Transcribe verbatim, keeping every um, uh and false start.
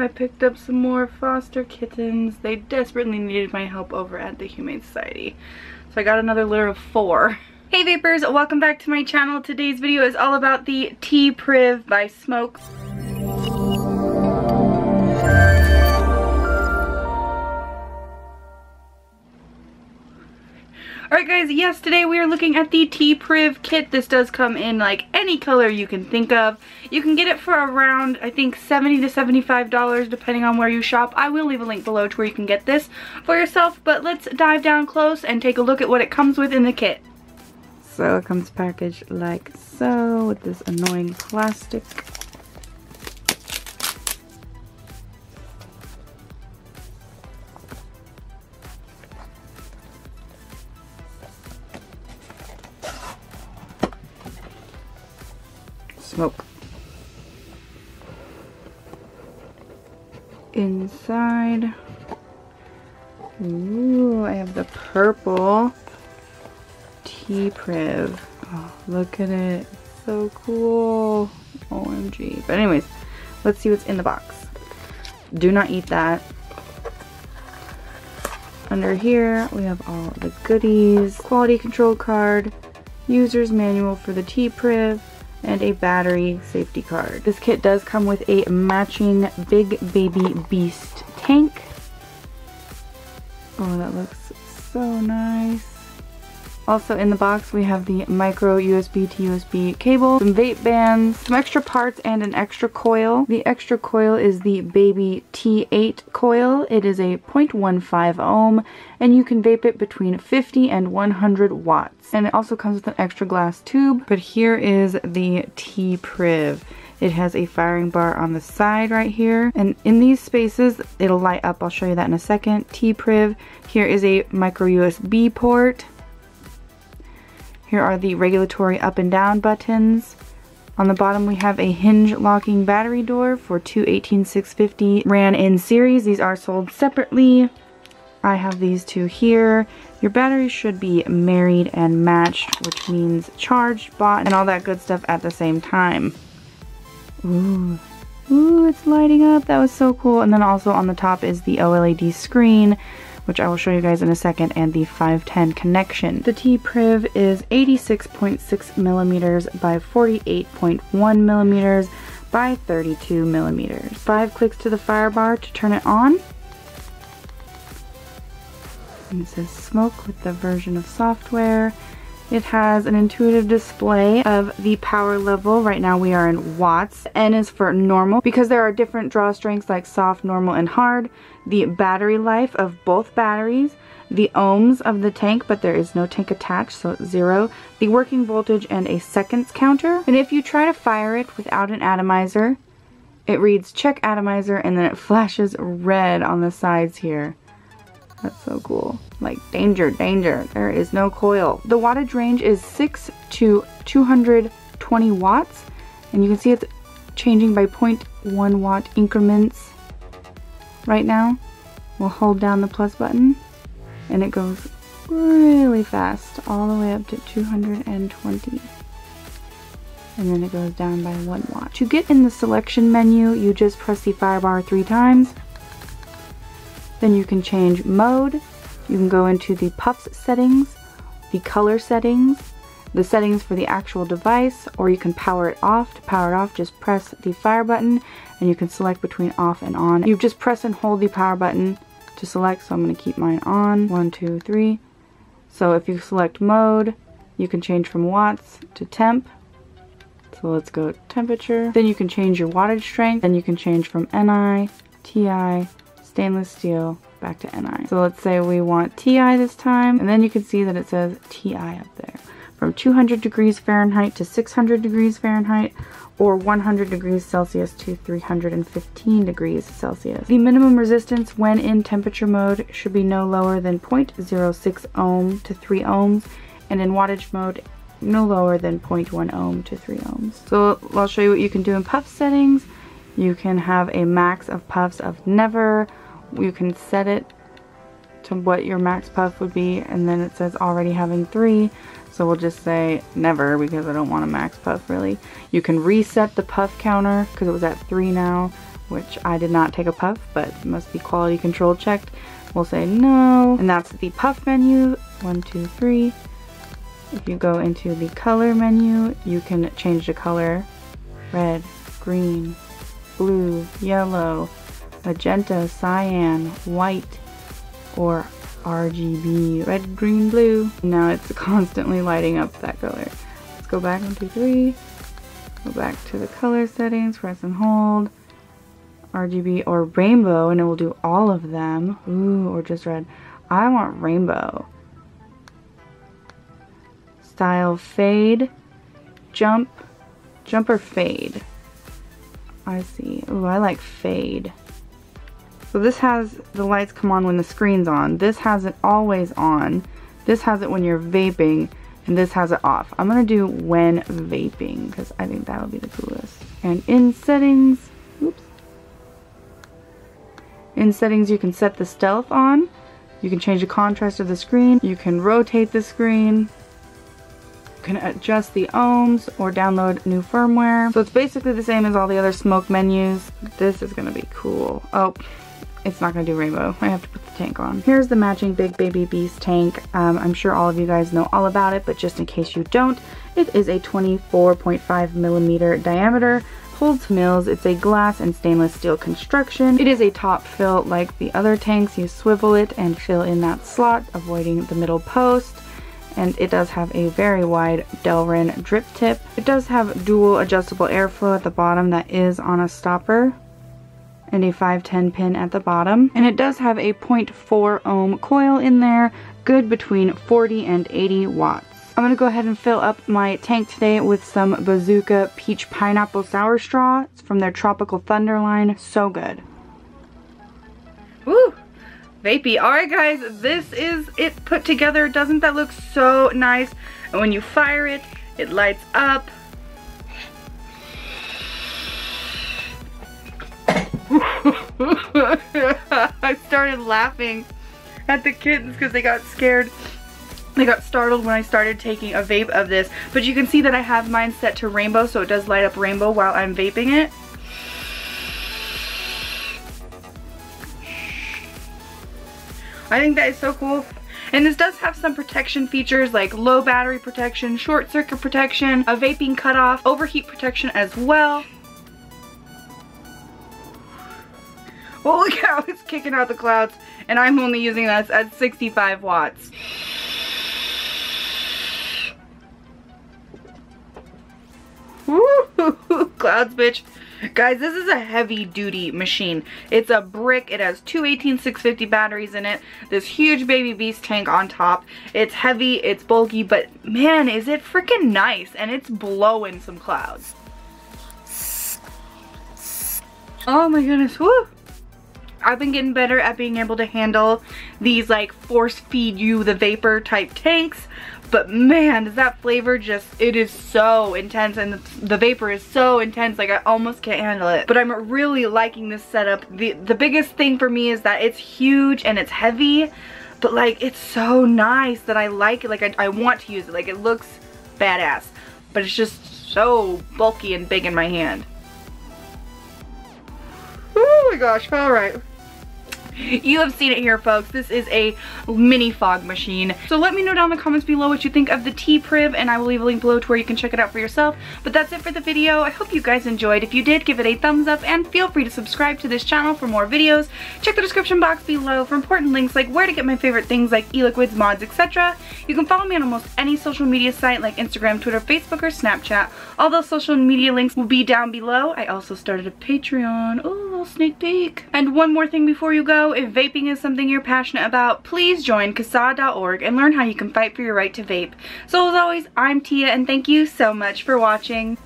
I picked up some more foster kittens. They desperately needed my help over at the Humane Society. So I got another litter of four. Hey Vapers, welcome back to my channel. Today's video is all about the T-Priv by Smok. Alright guys, yes, today we are looking at the T-Priv kit. This does come in like any color you can think of. You can get it for around, I think, seventy to seventy-five dollars depending on where you shop. I will leave a link below to where you can get this for yourself, but let's dive down close and take a look at what it comes with in the kit. So it comes packaged like so with this annoying plastic. Smok. Inside, ooh, I have the purple T-Priv. Oh, look at it, so cool. O M G. But anyways, let's see what's in the box. Do not eat that. Under here, we have all the goodies. Quality control card, user's manual for the T-Priv, and a battery safety card. This kit does come with a matching Big Baby Beast tank. Oh, that looks so nice. Also in the box we have the micro U S B to U S B cable, some vape bands, some extra parts, and an extra coil. The extra coil is the Baby T eight coil. It is a zero point one five ohm and you can vape it between fifty and one hundred watts. And it also comes with an extra glass tube. But here is the T-Priv. It has a firing bar on the side right here. And in these spaces, it'll light up. I'll show you that in a second. T-Priv. Here is a micro U S B port. Here are the regulatory up and down buttons. On the bottom we have a hinge locking battery door for two eighteen six fifty ran in series. These are sold separately. I have these two here. Your batteries should be married and matched, which means charged, bought, and all that good stuff at the same time. Ooh. Ooh, it's lighting up. That was so cool. And then also on the top is the OLED screen, which I will show you guys in a second, and the five ten connection. The T-Priv is eighty-six point six millimeters by forty-eight point one millimeters by thirty-two millimeters. Five clicks to the firebar to turn it on. And it says Smok with the version of software. It has an intuitive display of the power level. Right now we are in watts. N is for normal because there are different draw strengths like soft, normal, and hard. The battery life of both batteries. The ohms of the tank, but there is no tank attached, so it's zero. The working voltage and a seconds counter. And if you try to fire it without an atomizer, it reads check atomizer and then it flashes red on the sides here. That's so cool. Like, danger, danger. There is no coil. The wattage range is six to two hundred twenty watts. And you can see it's changing by zero point one watt increments right now. We'll hold down the plus button and it goes really fast, all the way up to two hundred twenty. And then it goes down by one watt. To get in the selection menu, you just press the firebar three times. Then you can change mode. You can go into the puffs settings, the color settings, the settings for the actual device, or you can power it off. To power it off, just press the fire button and you can select between off and on. You just press and hold the power button to select, so I'm gonna keep mine on. One, two, three. So if you select mode, you can change from watts to temp. So let's go temperature. Then you can change your wattage strength. Then you can change from N I, T I, stainless steel, back to N I. So let's say we want T I this time, and then you can see that it says T I up there. From two hundred degrees Fahrenheit to six hundred degrees Fahrenheit, or one hundred degrees Celsius to three hundred fifteen degrees Celsius. The minimum resistance when in temperature mode should be no lower than zero point zero six ohm to three ohms, and in wattage mode, no lower than zero point one ohm to three ohms. So I'll show you what you can do in puff settings. You can have a max of puffs of never. You can set it to what your max puff would be, and then it says already having three. So we'll just say never because I don't want a max puff really. You can reset the puff counter because it was at three now. which I did not take a puff, but must be quality control checked. We'll say no, and that's the puff menu, one, two, three. If you go into the color menu, you can change the color, red, green, blue, yellow, magenta, cyan, white, or R G B, red, green, blue. Now it's constantly lighting up that color. Let's go back, one, two, three. Go back to the color settings, press and hold, R G B or rainbow, and it will do all of them. Ooh, or just red. I want rainbow. Style fade, jump, jump or fade. I see. Ooh, I like fade. So this has the lights come on when the screen's on. This has it always on. This has it when you're vaping. And this has it off. I'm gonna do when vaping because I think that would be the coolest. And in settings, oops. In settings, you can set the stealth on. You can change the contrast of the screen. You can rotate the screen. You can adjust the ohms or download new firmware. So it's basically the same as all the other Smok menus. This is gonna be cool. Oh. It's not gonna do rainbow. I have to put the tank on. Here's the matching Big Baby Beast tank. Um, I'm sure all of you guys know all about it, but just in case you don't, it is a twenty-four point five millimeter diameter, holds mils. It's a glass and stainless steel construction. It is a top fill like the other tanks. You swivel it and fill in that slot, avoiding the middle post. And it does have a very wide Delrin drip tip. It does have dual adjustable airflow at the bottom that is on a stopper, and a five ten pin at the bottom. And it does have a zero point four ohm coil in there, good between forty and eighty watts. I'm gonna go ahead and fill up my tank today with some Bazooka Peach Pineapple Sour Straw. It's from their Tropical Thunder line, so good. Woo! Vapey. Alright guys, this is it put together. Doesn't that look so nice? And when you fire it, it lights up. I started laughing at the kittens because they got scared. They got startled when I started taking a vape of this. But you can see that I have mine set to rainbow, so it does light up rainbow while I'm vaping it. I think that is so cool. And this does have some protection features like low battery protection, short circuit protection, a vaping cutoff, overheat protection as well. Holy cow, it's kicking out the clouds, and I'm only using this at sixty-five watts. Woo! Clouds, bitch. Guys, this is a heavy-duty machine. It's a brick. It has two eighteen six fifty batteries in it, this huge Baby Beast tank on top. It's heavy, it's bulky, but man, is it freaking nice, and it's blowing some clouds. Oh my goodness, woo! I've been getting better at being able to handle these like force feed you the vapor type tanks, but man, does that flavor just, it is so intense, and the, the vapor is so intense, like I almost can't handle it. But I'm really liking this setup. The, the biggest thing for me is that it's huge and it's heavy, but like it's so nice that I like it, like I, I want to use it, like it looks badass, but it's just so bulky and big in my hand. Oh my gosh, alright. You have seen it here, folks. This is a mini fog machine. So let me know down in the comments below what you think of the T-Priv, and I will leave a link below to where you can check it out for yourself. But that's it for the video. I hope you guys enjoyed. If you did, give it a thumbs up and feel free to subscribe to this channel for more videos. Check the description box below for important links like where to get my favorite things like e-liquids, mods, et cetera. You can follow me on almost any social media site like Instagram, Twitter, Facebook, or Snapchat. All those social media links will be down below. I also started a Patreon. Ooh, a little sneak peek. And one more thing before you go. If vaping is something you're passionate about, please join C A S A dot org and learn how you can fight for your right to vape. So as always, I'm Tia, and thank you so much for watching.